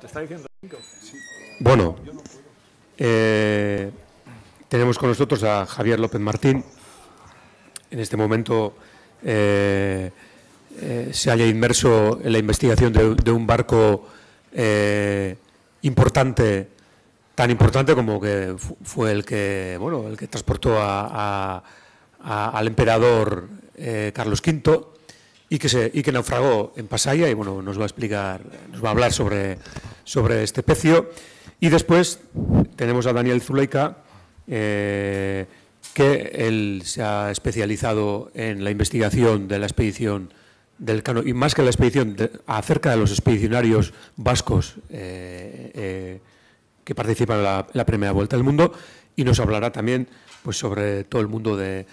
¿Te está diciendo 5? Sí. Bueno, tenemos con nosotros a Javier López Martín. En este momento se halla inmerso en la investigación de un barco importante, tan importante como que fue el que, bueno, el que transportó al emperador Carlos V y que naufragó en Pasaya, y bueno, nos va a explicar, nos va a hablar sobre este pecio. Y después tenemos a Daniel Zulaika, que él se ha especializado en la investigación de la expedición del Elcano, y más que la expedición, acerca de los expedicionarios vascos que participan en la primera vuelta del mundo, y nos hablará también pues sobre todo el mundo de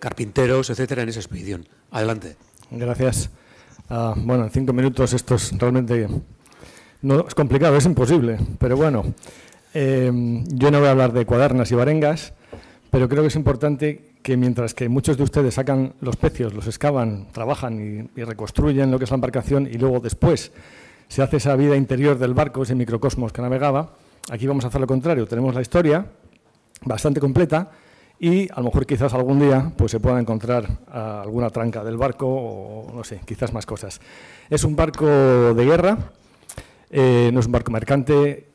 carpinteros, etcétera, en esa expedición. Adelante. Gracias. Bueno, en 5 minutos esto es realmente... No, es complicado, es imposible, pero bueno, yo no voy a hablar de cuadernas y barengas, pero creo que es importante que mientras que muchos de ustedes sacan los pecios, los excavan, trabajan y reconstruyen lo que es la embarcación, y luego después se hace esa vida interior del barco, ese microcosmos que navegaba, aquí vamos a hacer lo contrario. Tenemos la historia bastante completa y a lo mejor quizás algún día pues se pueda encontrar alguna tranca del barco o no sé, quizás más cosas. Es un barco de guerra. No es un barco mercante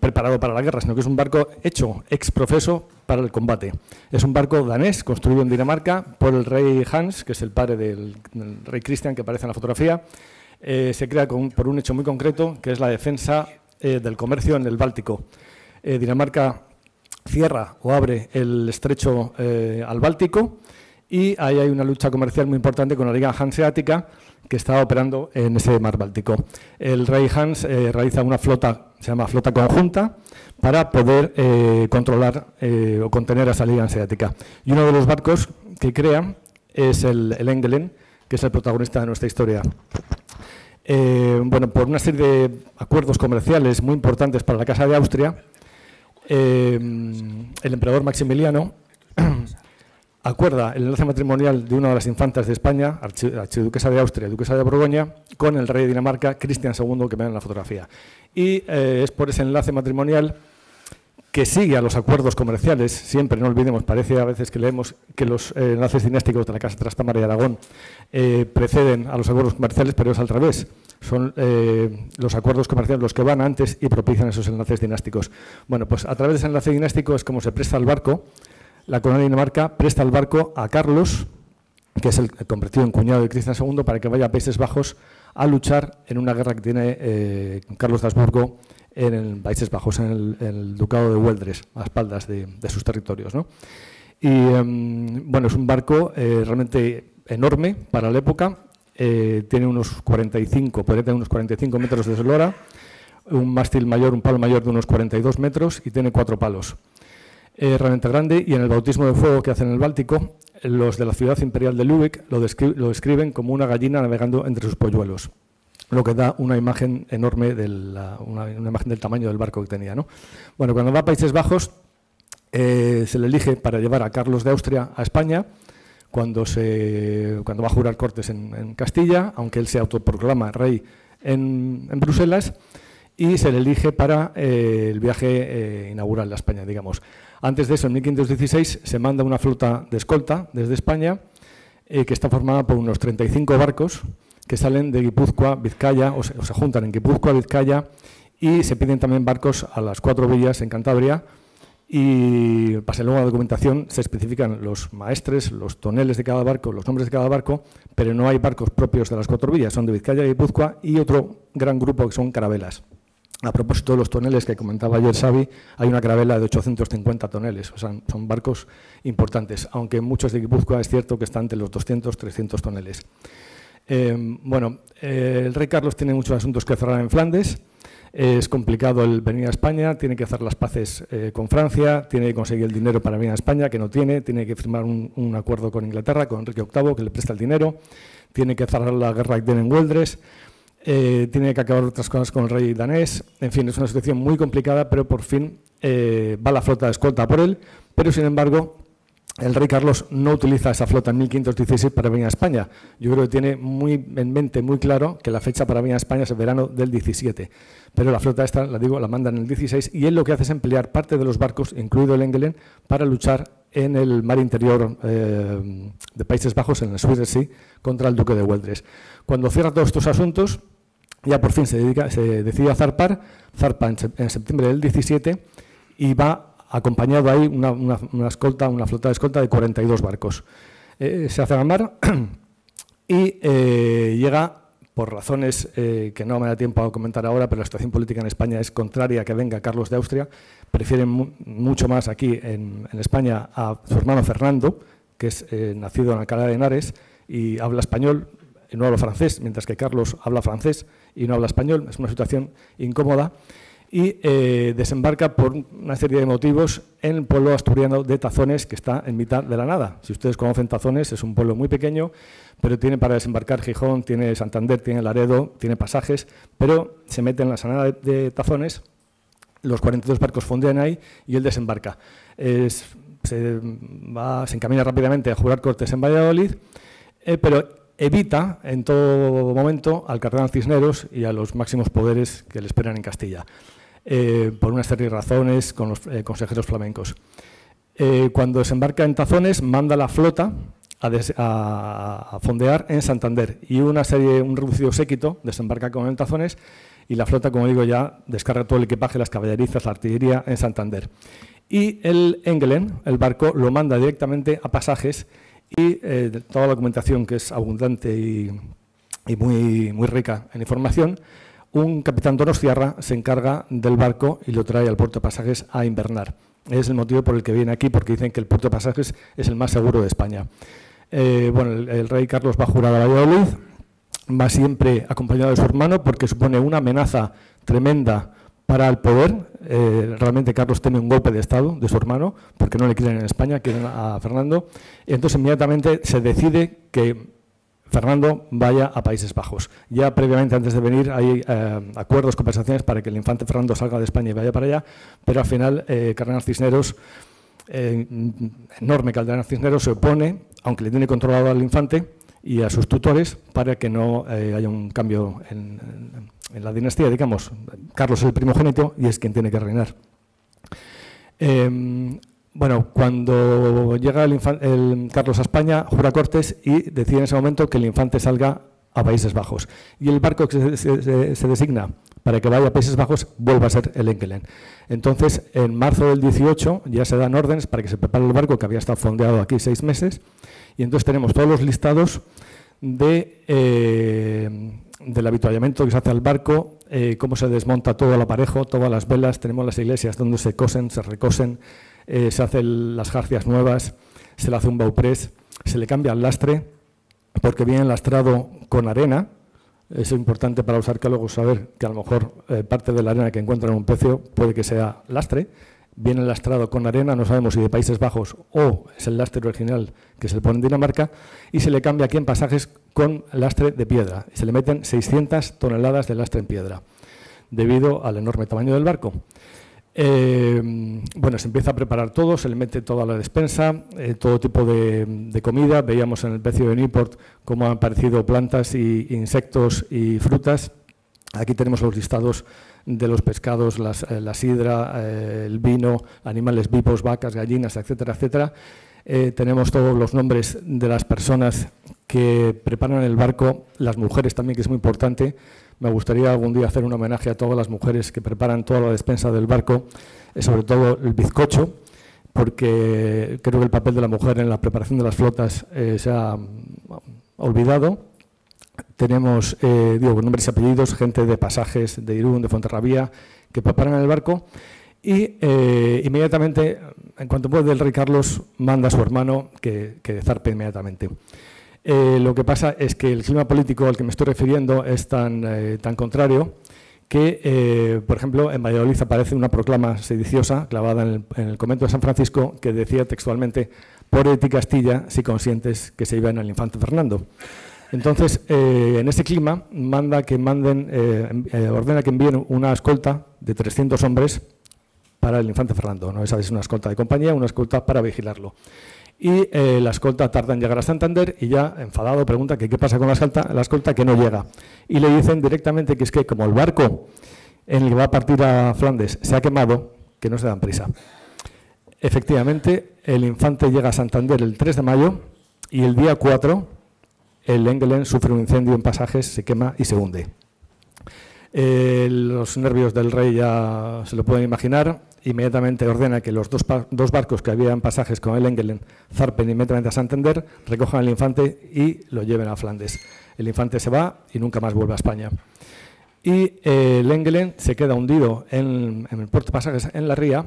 preparado para la guerra, sino que es un barco hecho ex profeso para el combate. Es un barco danés, construido en Dinamarca por el rey Hans, que es el padre del rey Christian que aparece en la fotografía. Se crea por un hecho muy concreto, que es la defensa del comercio en el Báltico. Dinamarca cierra o abre el estrecho al Báltico, y ahí hay una lucha comercial muy importante con la Liga Hanseática, que estaba operando en ese mar Báltico. El rey Hans realiza una flota, se llama flota conjunta, para poder controlar o contener a esa Liga Hanseática. Y uno de los barcos que crea es el Engelen, que es el protagonista de nuestra historia. Bueno, por una serie de acuerdos comerciales muy importantes para la Casa de Austria, el emperador Maximiliano acuerda el enlace matrimonial de una de las infantas de España, archiduquesa de Austria, duquesa de Borgoña, con el rey de Dinamarca, Cristian II, que ven en la fotografía. Y es por ese enlace matrimonial que sigue a los acuerdos comerciales. Siempre, no olvidemos, parece a veces que leemos que los enlaces dinásticos de la Casa Trastámara y Aragón preceden a los acuerdos comerciales, pero es al revés. Son los acuerdos comerciales los que van antes y propician esos enlaces dinásticos. Bueno, pues a través de ese enlace dinástico es como se presta el barco. La corona de Dinamarca presta el barco a Carlos, que es el convertido en cuñado de Cristian II, para que vaya a Países Bajos a luchar en una guerra que tiene Carlos de Habsburgo en Países Bajos, en el ducado de Güeldres, a espaldas de sus territorios, ¿no? Y bueno, es un barco realmente enorme para la época. Tiene unos 45, podría tener unos 45 metros de eslora, un mástil mayor, un palo mayor de unos 42 metros y tiene 4 palos. Realmente grande, y en el bautismo de fuego que hacen en el Báltico, los de la ciudad imperial de Lübeck lo describen como una gallina navegando entre sus polluelos, lo que da una imagen enorme, una imagen del tamaño del barco que tenía, ¿no? Bueno, cuando va a Países Bajos, se le elige para llevar a Carlos de Austria a España, cuando va a jurar cortes en Castilla, aunque él se autoproclama rey en Bruselas, y se le elige para el viaje inaugural a España, digamos. Antes de eso, en 1516, se manda una flota de escolta desde España, que está formada por unos 35 barcos que salen de Guipúzcoa, Vizcaya, o se juntan en Guipúzcoa, Vizcaya, y se piden también barcos a las 4 villas en Cantabria, y pasa luego a la documentación, se especifican los maestres, los toneles de cada barco, los nombres de cada barco, pero no hay barcos propios de las 4 villas, son de Vizcaya y Guipúzcoa, y otro gran grupo que son carabelas. A propósito de los toneles que comentaba ayer Xavi, hay una carabela de 850 toneles, o sea, son barcos importantes, aunque muchos de Guipúzcoa es cierto que están entre los 200, 300 toneles. Bueno, el rey Carlos tiene muchos asuntos que cerrar en Flandes, es complicado el venir a España, tiene que hacer las paces con Francia, tiene que conseguir el dinero para venir a España, que no tiene, tiene que firmar un acuerdo con Inglaterra, con Enrique VIII, que le presta el dinero, tiene que cerrar la guerra que tiene en Güeldres. Tiene que acabar otras cosas con el rey danés, en fin, es una situación muy complicada, pero por fin va la flota de escolta por él, pero sin embargo el rey Carlos no utiliza esa flota en 1516 para venir a España. Yo creo que tiene muy en mente, muy claro, que la fecha para venir a España es el verano del 17. Pero la flota esta, la digo, la mandan en el 16 y él lo que hace es emplear parte de los barcos, incluido el Engelen, para luchar en el mar interior de Países Bajos, en el Zuiderzee, contra el duque de Güeldres. Cuando cierra todos estos asuntos, ya por fin se decide a zarpar, zarpa en septiembre del 17 y va acompañado ahí una flota de escolta de 42 barcos. Se hace a la mar y llega, por razones que no me da tiempo a comentar ahora, pero la situación política en España es contraria a que venga Carlos de Austria, prefieren mucho más aquí en España a su hermano Fernando, que es nacido en Alcalá de Henares y habla español y no habla francés, mientras que Carlos habla francés y no habla español. Es una situación incómoda. Y desembarca por una serie de motivos en el pueblo asturiano de Tazones, que está en mitad de la nada. Si ustedes conocen Tazones, es un pueblo muy pequeño, pero tiene para desembarcar Gijón, tiene Santander, tiene Laredo, tiene Pasajes, pero se mete en la sanada de Tazones, los 42 barcos fondean ahí y él desembarca. Se encamina rápidamente a jurar cortes en Valladolid, pero evita en todo momento al cardenal Cisneros y a los máximos poderes que le esperan en Castilla. Por una serie de razones con los consejeros flamencos. Cuando desembarca en Tazones, manda la flota a fondear en Santander y un reducido séquito desembarca con él en Tazones y la flota, como digo, ya descarga todo el equipaje, las caballerizas, la artillería en Santander. Y el Engelen, el barco, lo manda directamente a Pasajes y toda la documentación, que es abundante y muy, muy rica en información. Un capitán donostiarra se encarga del barco y lo trae al puerto de Pasajes a invernar. Es el motivo por el que viene aquí, porque dicen que el puerto de Pasajes es el más seguro de España. Bueno, el rey Carlos va a jurar a Valladolid, va siempre acompañado de su hermano, porque supone una amenaza tremenda para el poder. Realmente Carlos teme un golpe de Estado de su hermano, porque no le quieren en España, quieren a Fernando. Y entonces inmediatamente se decide que Fernando vaya a Países Bajos. Ya previamente, antes de venir, hay acuerdos, conversaciones para que el infante Fernando salga de España y vaya para allá, pero al final cardenal Cisneros, enorme cardenal Cisneros, se opone, aunque le tiene controlado al infante y a sus tutores, para que no haya un cambio en la dinastía, digamos. Carlos es el primogénito y es quien tiene que reinar. Bueno, cuando llega Carlos a España, jura cortes y decide en ese momento que el infante salga a Países Bajos. Y el barco que se designa para que vaya a Países Bajos vuelva a ser el Engelen. Entonces, en marzo del 18 ya se dan órdenes para que se prepare el barco, que había estado fondeado aquí 6 meses, y entonces tenemos todos los listados del avituallamiento que se hace al barco, cómo se desmonta todo el aparejo, todas las velas, tenemos las iglesias donde se cosen, se recosen, se hacen las jarcias nuevas, se le hace un bauprés, se le cambia el lastre, porque viene lastrado con arena. Es importante para los arqueólogos saber que a lo mejor parte de la arena que encuentran en un pecio puede que sea lastre. Viene lastrado con arena, no sabemos si de Países Bajos o es el lastre original que se le pone en Dinamarca, y se le cambia aquí en Pasajes con lastre de piedra. Se le meten 600 toneladas de lastre en piedra, debido al enorme tamaño del barco. Bueno, se empieza a preparar todo, se le mete toda la despensa, todo tipo de comida. Veíamos en el pecio de Newport cómo han aparecido plantas, y insectos y frutas. Aquí tenemos los listados de los pescados, la sidra, el vino, animales vivos, vacas, gallinas, etcétera, etcétera. Tenemos todos los nombres de las personas que preparan el barco, las mujeres también, que es muy importante. Me gustaría algún día hacer un homenaje a todas las mujeres que preparan toda la despensa del barco, sobre todo el bizcocho, porque creo que el papel de la mujer en la preparación de las flotas se ha olvidado. Tenemos digo, nombres y apellidos, gente de Pasajes, de Irún, de Fontarrabía, que preparan el barco. Y inmediatamente, en cuanto puede, el rey Carlos manda a su hermano que zarpe inmediatamente. Lo que pasa es que el clima político al que me estoy refiriendo es tan contrario que, por ejemplo, en Valladolid aparece una proclama sediciosa clavada en el convento de San Francisco, que decía textualmente: «Pobre de ti, Castilla, si consientes que se iban al infante Fernando». Entonces, en ese clima, ordena que envíen una escolta de 300 hombres para el infante Fernando. No, esa es una escolta de compañía, una escolta para vigilarlo. y la escolta tarda en llegar a Santander y ya, enfadado, pregunta que qué pasa con la escolta que no llega. Y le dicen directamente que es que como el barco en el que va a partir a Flandes se ha quemado, que no se dan prisa. Efectivamente, el infante llega a Santander el 3 de mayo y el día 4 el Engelen sufre un incendio en Pasajes, se quema y se hunde. Los nervios del rey ya se lo pueden imaginar. Inmediatamente ordena que los dos barcos que habían pasajes con el Engelen zarpen inmediatamente a Santander, recojan al infante y lo lleven a Flandes. El infante se va y nunca más vuelve a España. Y el Engelen se queda hundido en el puerto de Pasajes, en la ría,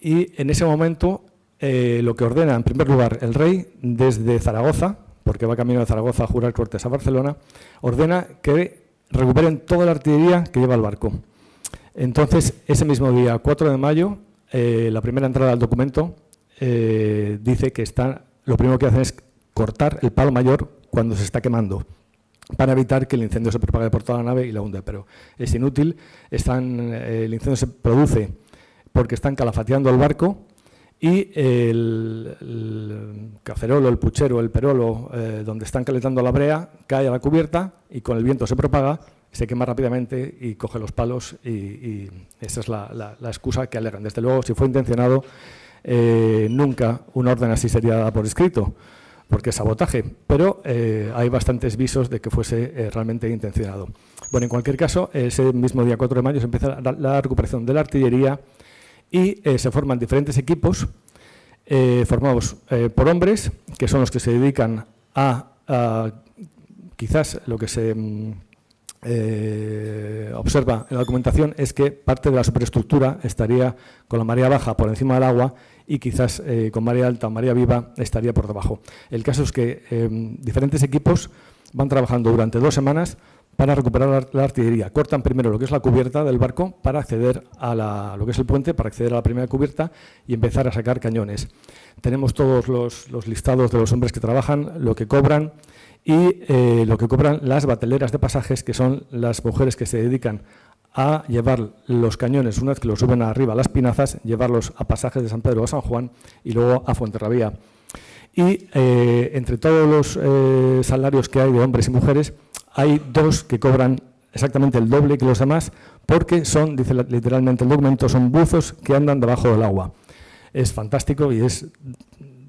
y en ese momento lo que ordena, en primer lugar, el rey, desde Zaragoza, porque va camino de Zaragoza a jurar cortes a Barcelona, ordena que recuperen toda la artillería que lleva el barco. Entonces, ese mismo día, 4 de mayo, la primera entrada al documento dice que lo primero que hacen es cortar el palo mayor cuando se está quemando, para evitar que el incendio se propague por toda la nave y la hunda, pero es inútil. El incendio se produce porque están calafateando el barco y el cacerolo, el puchero, el perolo, donde están calentando la brea, cae a la cubierta y con el viento se propaga, se quema rápidamente y coge los palos y esa es la excusa que alegan. Desde luego, si fue intencionado, nunca una orden así sería dada por escrito, porque es sabotaje, pero hay bastantes visos de que fuese realmente intencionado. Bueno, en cualquier caso, ese mismo día 4 de mayo se empieza la recuperación de la artillería y se forman diferentes equipos formados por hombres, que son los que se dedican a quizás lo que se observa en la documentación es que parte de la superestructura estaría con la marea baja por encima del agua y quizás con marea alta o marea viva estaría por debajo. El caso es que diferentes equipos van trabajando durante 2 semanas para recuperar la artillería. Cortan primero lo que es la cubierta del barco para acceder a lo que es el puente, para acceder a la primera cubierta y empezar a sacar cañones. Tenemos todos los listados de los hombres que trabajan, lo que cobran, y lo que cobran las bateleras de pasajes, que son las mujeres que se dedican a llevar los cañones, una vez que los suben arriba a las pinazas, llevarlos a pasajes de San Pedro o San Juan y luego a Fontarrabía. Y entre todos los salarios que hay de hombres y mujeres, hay 2 que cobran exactamente el doble que los demás, porque son, dice literalmente el documento, son buzos que andan debajo del agua. Es fantástico y es,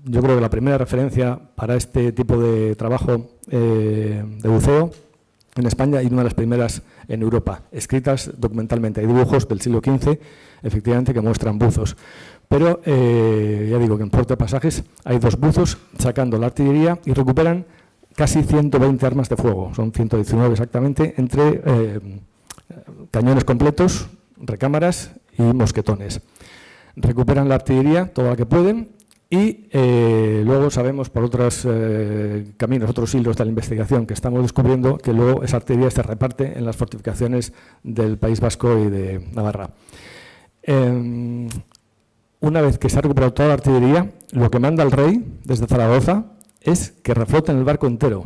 yo creo que la primera referencia para este tipo de trabajo de buceo en España y una de las primeras en Europa, escritas documentalmente. Hay dibujos del siglo XV, efectivamente, que muestran buzos. Pero ya digo que en Puerto de Pasajes hay 2 buzos sacando la artillería y recuperan casi 120 armas de fuego, son 119 exactamente, entre cañones completos, recámaras y mosquetones. Recuperan la artillería, toda la que pueden. Y luego sabemos por otros caminos, otros hilos de la investigación que estamos descubriendo, que luego esa artillería se reparte en las fortificaciones del País Vasco y de Navarra. Una vez que se ha recuperado toda la artillería, lo que manda el rey desde Zaragoza es que refloten el barco entero.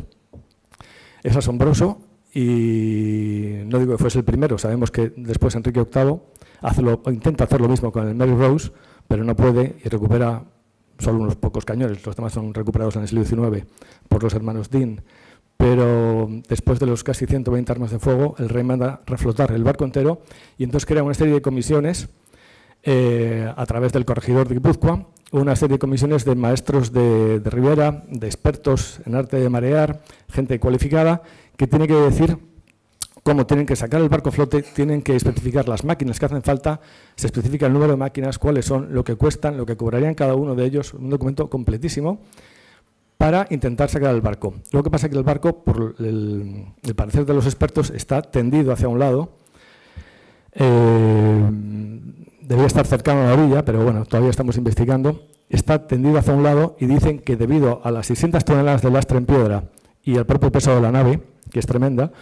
Es asombroso y no digo que fuese el primero, sabemos que después Enrique VIII intenta hacer lo mismo con el Mary Rose, pero no puede y recupera solo unos pocos cañones, los demás son recuperados en el siglo XIX por los hermanos Dean, pero después de los casi 120 armas de fuego, el rey manda reflotar el barco entero y entonces crea una serie de comisiones a través del corregidor de Guipúzcoa, una serie de comisiones de maestros de Ribera, de expertos en arte de marear, gente cualificada, que tiene que decir cómo tienen que sacar el barco a flote, tienen que especificar las máquinas que hacen falta, se especifica el número de máquinas, cuáles son, lo que cuestan, lo que cobrarían cada uno de ellos, un documento completísimo para intentar sacar el barco. Lo que pasa es que el barco, por el parecer de los expertos, está tendido hacia un lado, debía estar cercano a la orilla, pero bueno, todavía estamos investigando, está tendido hacia un lado y dicen que debido a las 600 toneladas de lastre en piedra y al propio peso de la nave, que es tremendamente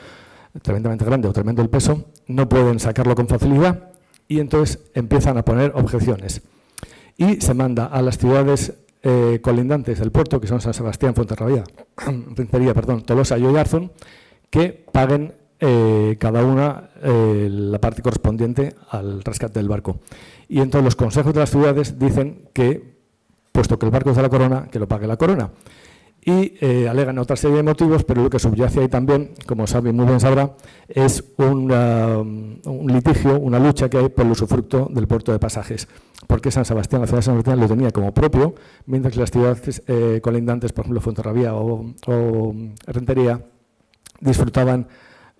grande o tremendo el peso, no pueden sacarlo con facilidad y entonces empiezan a poner objeciones. Y se manda a las ciudades colindantes del puerto, que son San Sebastián, Fontarrabía, Rentería, perdón, Tolosa y Oyarzun, que paguen cada una la parte correspondiente al rescate del barco. Y entonces los consejos de las ciudades dicen que puesto que el barco es de la corona, que lo pague la corona. Y alegan otra serie de motivos, pero lo que subyace ahí también, como sabe, muy bien sabrá, es un litigio, una lucha que hay por el usufructo del puerto de Pasajes, porque San Sebastián, la ciudad de San Sebastián lo tenía como propio, mientras que las ciudades colindantes, por ejemplo, Fontarrabía o Rentería, disfrutaban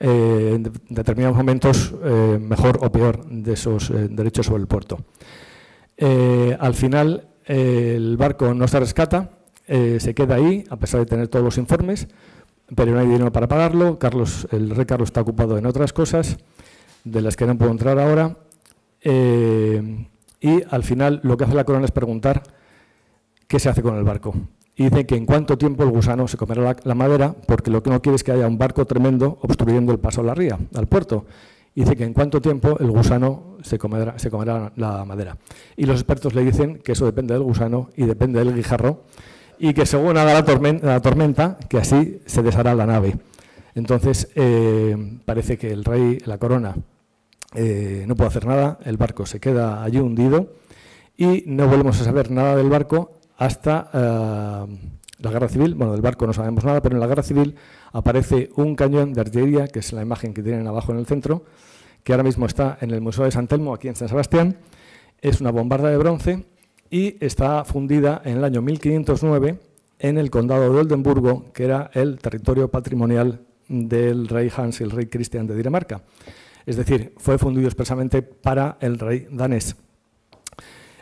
en determinados momentos mejor o peor de esos derechos sobre el puerto. Al final, el barco no se rescata, se queda ahí, a pesar de tener todos los informes, pero no hay dinero para pagarlo. El rey Carlos está ocupado en otras cosas, de las que no puedo entrar ahora. Y al final lo que hace la corona es preguntar qué se hace con el barco. Y dice que en cuánto tiempo el gusano se comerá la madera, porque lo que no quiere es que haya un barco tremendo obstruyendo el paso a la ría, al puerto. Y dice que en cuánto tiempo el gusano se comerá la madera. Y los expertos le dicen que eso depende del gusano y depende del guijarro, y que según haga la tormenta, que así se deshará la nave. Entonces, parece que el rey, la corona, no puede hacer nada, el barco se queda allí hundido, y no volvemos a saber nada del barco hasta la Guerra Civil. Bueno, del barco no sabemos nada, pero en la Guerra Civil aparece un cañón de artillería, que es la imagen que tienen abajo en el centro, que ahora mismo está en el Museo de San Telmo, aquí en San Sebastián. Es una bombarda de bronce, y está fundida en el año 1509 en el condado de Oldenburgo, que era el territorio patrimonial del rey Hans y el rey Cristian de Dinamarca. Es decir, fue fundido expresamente para el rey danés.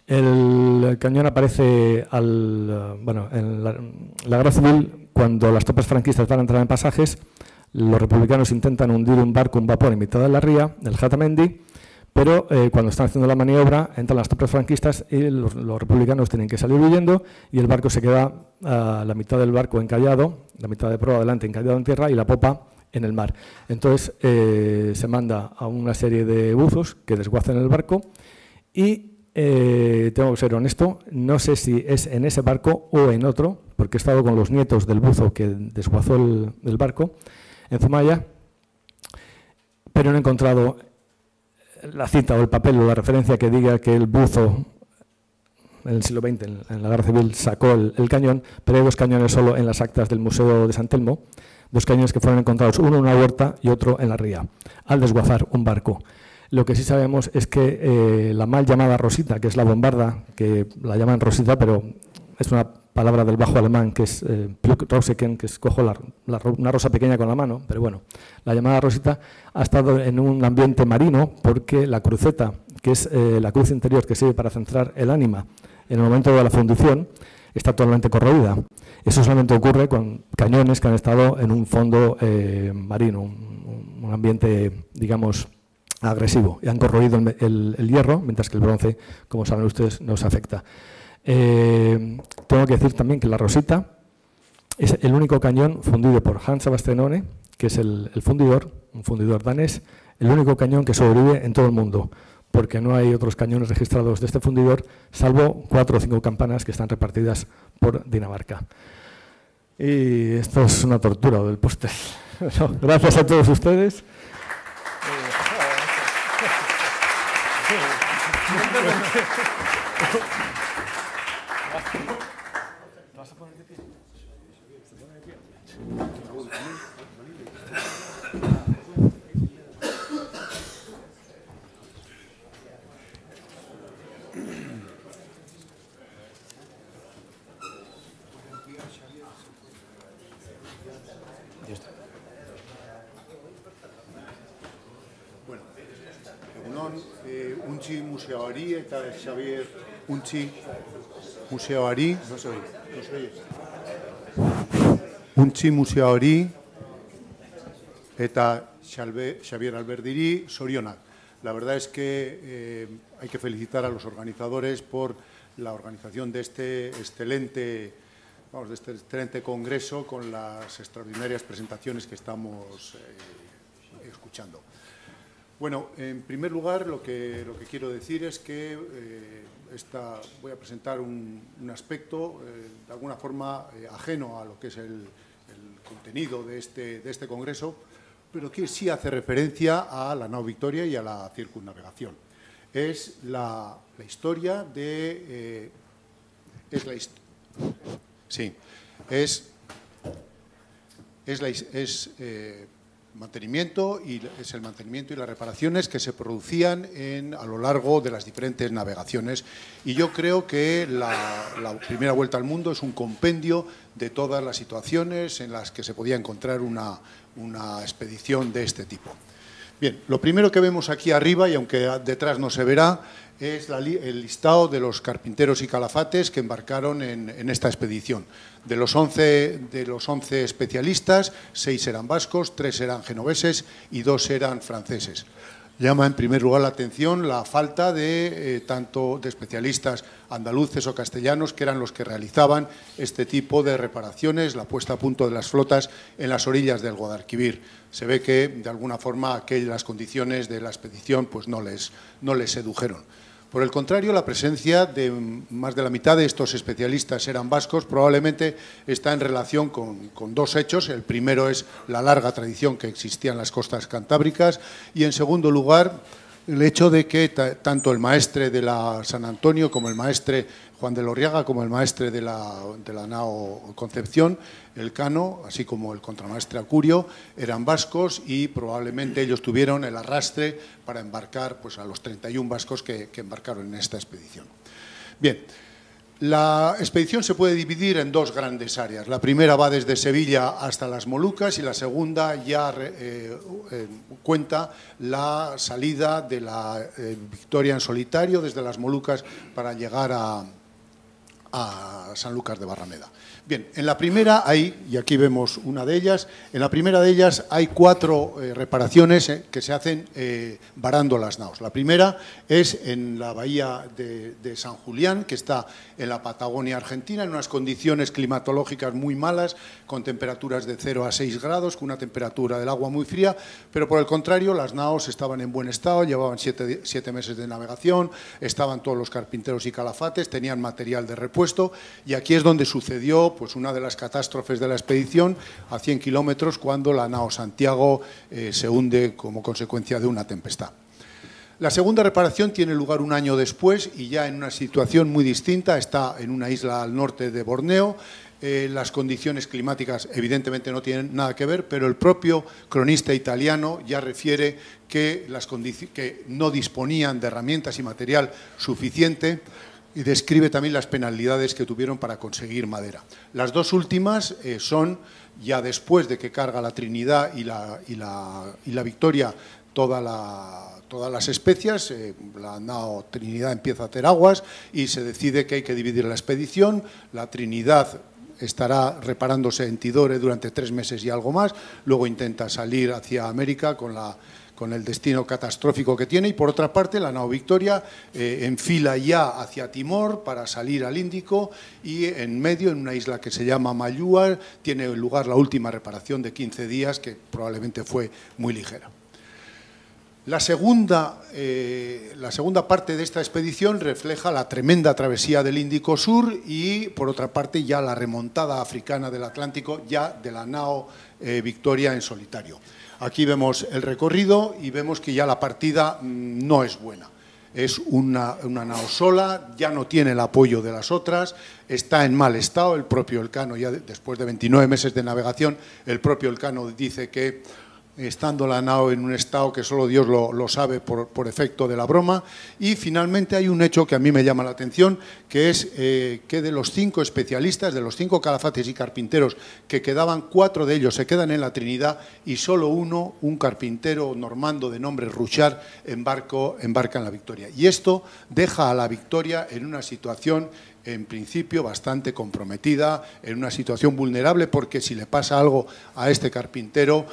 El cañón aparece en la Guerra Civil, cuando las tropas franquistas van a entrar en Pasajes. Los republicanos intentan hundir un vapor en mitad de la ría, el Hatamendi, pero cuando están haciendo la maniobra entran las tropas franquistas y los republicanos tienen que salir huyendo, y el barco se queda, la mitad del barco encallado, la mitad de proa adelante encallado en tierra y la popa en el mar. Entonces se manda a una serie de buzos que desguacen el barco, y tengo que ser honesto, no sé si es en ese barco o en otro, porque he estado con los nietos del buzo que desguazó el barco en Zumaya, pero no he encontrado la cita o el papel o la referencia que diga que el buzo en el siglo XX, en la Guerra Civil, sacó el cañón, pero hay dos cañones solo en las actas del Museo de San Telmo, dos cañones que fueron encontrados, uno en una huerta y otro en la ría, al desguazar un barco. Lo que sí sabemos es que la mal llamada Rosita, que es la bombarda, que la llaman Rosita, pero es una palabra del bajo alemán, que es Plückroseken, que es cojo una rosa pequeña con la mano, pero bueno, la llamada Rosita ha estado en un ambiente marino, porque la cruceta, que es la cruz interior que sirve para centrar el ánima en el momento de la fundición, está totalmente corroída. Eso solamente ocurre con cañones que han estado en un fondo marino, un ambiente, digamos, agresivo, y han corroído el hierro, mientras que el bronce, como saben ustedes, nos afecta. Tengo que decir también que la Rosita es el único cañón fundido por Hans Sebastianone, que es el fundidor, un fundidor danés, el único cañón que sobrevive en todo el mundo, porque no hay otros cañones registrados de este fundidor, salvo 4 o 5 campanas que están repartidas por Dinamarca. Y esto es una tortura del póster. No, gracias a todos ustedes. ¿Te vas a poner de pie? ¿Se pone de pie? Bueno, untxi museoari eta Xavier untxi museoari, untxi museoari eta Xavier Alberdiri sorionak. La verdad es que hay que felicitar a los organizadores por la organización de este excelente congreso, con las extraordinarias presentaciones que estamos escuchando. Bueno, en primer lugar, lo que quiero decir es que voy a presentar un aspecto de alguna forma ajeno a lo que es el contenido de este congreso, pero que sí hace referencia a la nao Victoria y a la circunnavegación. Es la historia de es la historia. Sí, es el mantenimiento y las reparaciones que se producían a lo largo de las diferentes navegaciones. Y yo creo que la primera vuelta al mundo es un compendio de todas las situaciones en las que se podía encontrar una expedición de este tipo. Bien, lo primero que vemos aquí arriba, y aunque detrás no se verá, es el listado de los carpinteros y calafates que embarcaron en esta expedición. De los 11 especialistas, 6 eran vascos, 3 eran genoveses y 2 eran franceses. Llama en primer lugar la atención la falta de especialistas andaluces o castellanos, que eran los que realizaban este tipo de reparaciones, la puesta a punto de las flotas en las orillas del Guadalquivir. Se ve que, de alguna forma, las condiciones de la expedición pues, no les sedujeron. Por el contrario, la presencia de más de la mitad de estos especialistas eran vascos, probablemente está en relación con dos hechos. El primero es la larga tradición que existía en las costas cantábricas y, en segundo lugar, el hecho de que tanto el maestre de la San Antonio como el maestre Juan de Lorriaga, como el maestre de la nao Concepción, Elcano, así como el contramaestre Acurio, eran vascos y probablemente ellos tuvieron el arrastre para embarcar pues, a los 31 vascos que embarcaron en esta expedición. Bien, la expedición se puede dividir en dos grandes áreas. La primera va desde Sevilla hasta las Molucas y la segunda ya cuenta la salida de la Victoria en solitario desde las Molucas para llegar a Sanlúcar de Barrameda. Bien, en la primera hay, y aquí vemos una de ellas, en la primera de ellas hay 4 reparaciones que se hacen varando las naos. La primera es en la bahía de San Julián, que está en la Patagonia Argentina, en unas condiciones climatológicas muy malas, con temperaturas de 0 a 6 grados, con una temperatura del agua muy fría, pero por el contrario, las naos estaban en buen estado, llevaban 7 meses de navegación, estaban todos los carpinteros y calafates, tenían material de repuesto. Y aquí es donde sucedió pues, una de las catástrofes de la expedición a 100 kilómetros cuando la nao Santiago se hunde como consecuencia de una tempestad. La segunda reparación tiene lugar un año después y ya en una situación muy distinta, está en una isla al norte de Borneo. Las condiciones climáticas evidentemente no tienen nada que ver, pero el propio cronista italiano ya refiere que no disponían de herramientas y material suficiente. Y describe también las penalidades que tuvieron para conseguir madera. Las dos últimas son, ya después de que carga la Trinidad y la Victoria todas las especias, la nao Trinidad empieza a hacer aguas y se decide que hay que dividir la expedición. La Trinidad estará reparándose en Tidore durante 3 meses y algo más, luego intenta salir hacia América con el destino catastrófico que tiene, y por otra parte la nao Victoria enfila ya hacia Timor para salir al Índico y en medio, en una isla que se llama Mayúa, tiene lugar la última reparación de 15 días, que probablemente fue muy ligera. La segunda parte de esta expedición refleja la tremenda travesía del Índico Sur y, por otra parte, ya la remontada africana del Atlántico, ya de la nao Victoria en solitario. Aquí vemos el recorrido y vemos que ya la partida no es buena. Es una nao sola, ya no tiene el apoyo de las otras, está en mal estado. El propio Elcano, ya después de 29 meses de navegación, el propio Elcano dice que, estando la nao en un estado que solo Dios lo sabe por efecto de la broma. Y finalmente hay un hecho que a mí me llama la atención, que es que de los 5 especialistas, de los 5 calafates y carpinteros que quedaban, 4 de ellos se quedan en la Trinidad y solo uno, un carpintero normando de nombre Ruchar, embarca en la Victoria. Y esto deja a la Victoria en una situación, en principio, bastante comprometida, en una situación vulnerable, porque si le pasa algo a este carpintero,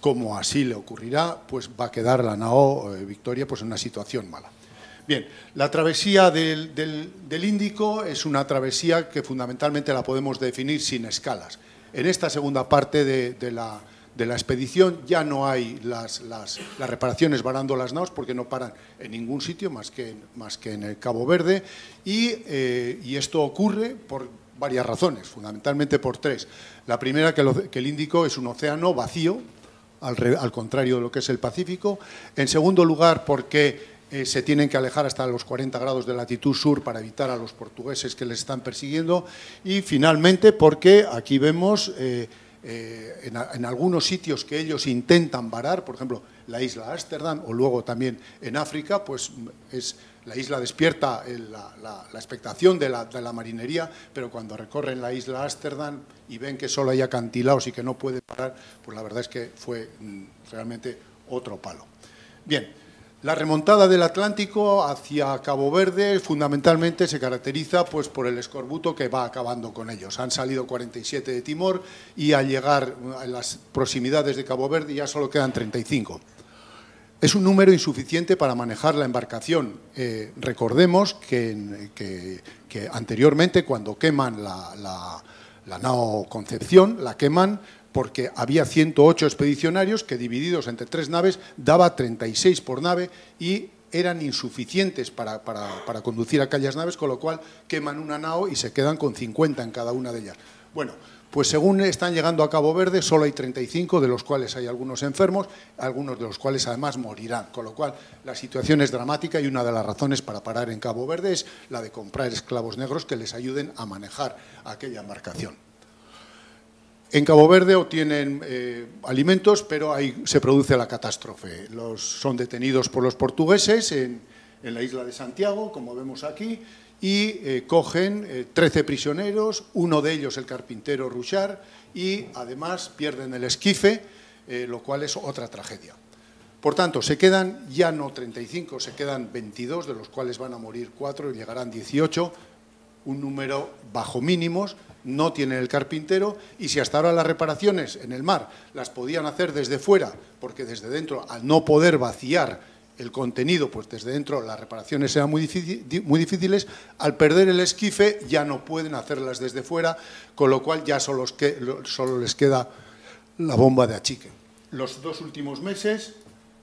como así le ocurrirá, pues va a quedar la nao Victoria pues, en una situación mala. Bien, la travesía del Índico es una travesía que fundamentalmente la podemos definir sin escalas. En esta segunda parte de la expedición ya no hay las reparaciones varando las naos, porque no paran en ningún sitio más que en el Cabo Verde, y esto ocurre por varias razones, fundamentalmente por 3. La primera, que el Índico es un océano vacío, al contrario de lo que es el Pacífico. En segundo lugar, porque se tienen que alejar hasta los 40 grados de latitud sur para evitar a los portugueses que les están persiguiendo. Y finalmente, porque aquí vemos en algunos sitios que ellos intentan varar, por ejemplo, la isla Ámsterdam o luego también en África, pues es... La isla despierta la expectación de la marinería, pero cuando recorren la isla Ámsterdam y ven que solo hay acantilados y que no puede parar, pues la verdad es que fue realmente otro palo. Bien, la remontada del Atlántico hacia Cabo Verde fundamentalmente se caracteriza pues por el escorbuto que va acabando con ellos. Han salido 47 de Timor y al llegar a las proximidades de Cabo Verde ya solo quedan 35. Es un número insuficiente para manejar la embarcación. Recordemos que anteriormente, cuando queman la nao Concepción, la queman porque había 108 expedicionarios que, divididos entre tres naves, daba 36 por nave y eran insuficientes para conducir aquellas naves, con lo cual queman una nao y se quedan con 50 en cada una de ellas. Bueno, pues según están llegando a Cabo Verde, solo hay 35, de los cuales hay algunos enfermos, algunos de los cuales además morirán. Con lo cual, la situación es dramática y una de las razones para parar en Cabo Verde es la de comprar esclavos negros que les ayuden a manejar aquella embarcación. En Cabo Verde obtienen alimentos, pero ahí se produce la catástrofe. Son detenidos por los portugueses en la isla de Santiago, como vemos aquí, y cogen 13 prisioneros, uno de ellos el carpintero Ruchar, y además pierden el esquife, lo cual es otra tragedia. Por tanto, se quedan ya no 35, se quedan 22, de los cuales van a morir 4 y llegarán 18, un número bajo mínimos. No tienen el carpintero y si hasta ahora las reparaciones en el mar las podían hacer desde fuera, porque desde dentro, al no poder vaciar el contenido, pues desde dentro las reparaciones eran muy difíciles, al perder el esquife ya no pueden hacerlas desde fuera, con lo cual ya solo les queda la bomba de achique. Los dos últimos meses,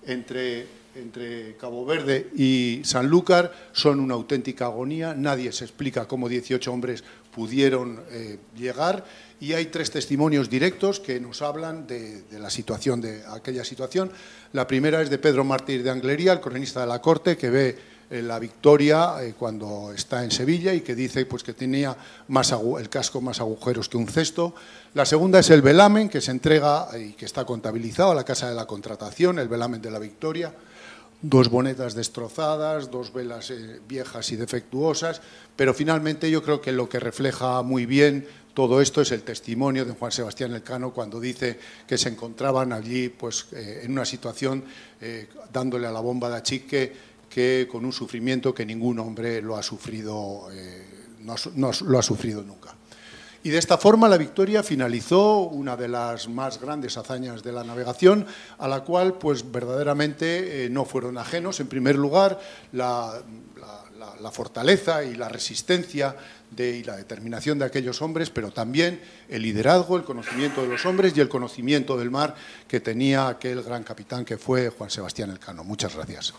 entre Cabo Verde y Sanlúcar, son una auténtica agonía, nadie se explica cómo 18 hombres pudieron llegar, y hay tres testimonios directos que nos hablan de la situación, de aquella situación. La primera es de Pedro Mártir de Anglería, el cronista de la corte, que ve la Victoria cuando está en Sevilla y que dice pues, que tenía el casco más agujeros que un cesto. La segunda es el velamen que se entrega y que está contabilizado a la Casa de la Contratación, el velamen de la Victoria. Dos bonetas destrozadas, dos velas viejas y defectuosas, pero finalmente yo creo que lo que refleja muy bien todo esto es el testimonio de Juan Sebastián Elcano cuando dice que se encontraban allí pues, en una situación dándole a la bomba de achique que con un sufrimiento que ningún hombre lo ha sufrido, nunca. Y de esta forma la Victoria finalizó una de las más grandes hazañas de la navegación, a la cual pues verdaderamente no fueron ajenos. En primer lugar, la fortaleza y la resistencia y la determinación de aquellos hombres, pero también el liderazgo, el conocimiento de los hombres y el conocimiento del mar que tenía aquel gran capitán que fue Juan Sebastián Elcano. Muchas gracias.